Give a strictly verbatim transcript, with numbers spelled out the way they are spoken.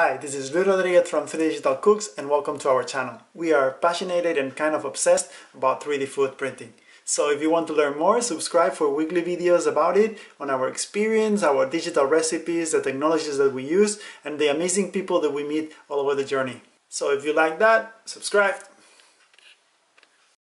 Hi, this is Luis Rodriguez from three digital cooks and welcome to our channel. We are passionate and kind of obsessed about three D food printing. So if you want to learn more, subscribe for weekly videos about it, on our experience, our digital recipes, the technologies that we use, and the amazing people that we meet all over the journey. So if you like that, subscribe!